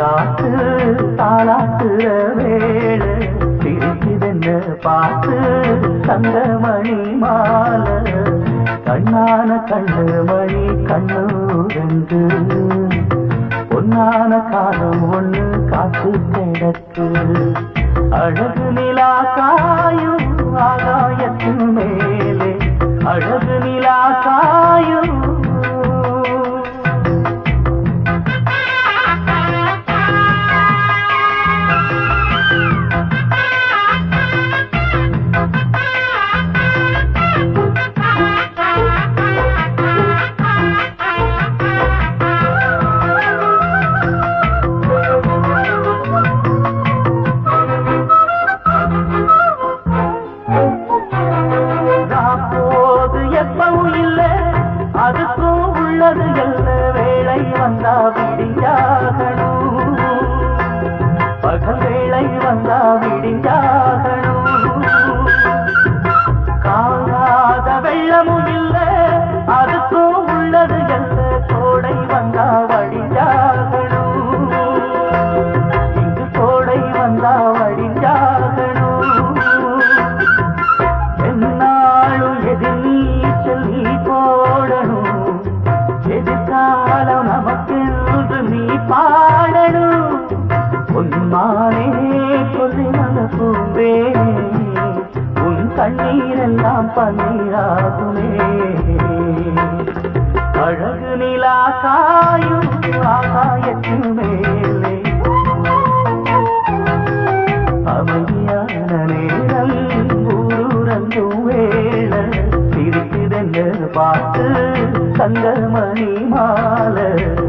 காத்து தாளாத்துற வேளை சிரிக்குதென்ன பார்த்து தங்கமணி மாலை கண்ணான கண்ணு மணி கண்ணு ரெண்டு பொன்னான காலம் ஒண்ணு காத்து கிடக்கு அழகு நிலா காயும் ஆகாயத்தின் மேலே அழகு நிலா காயும் பார்த்து தங்கமணி மாலை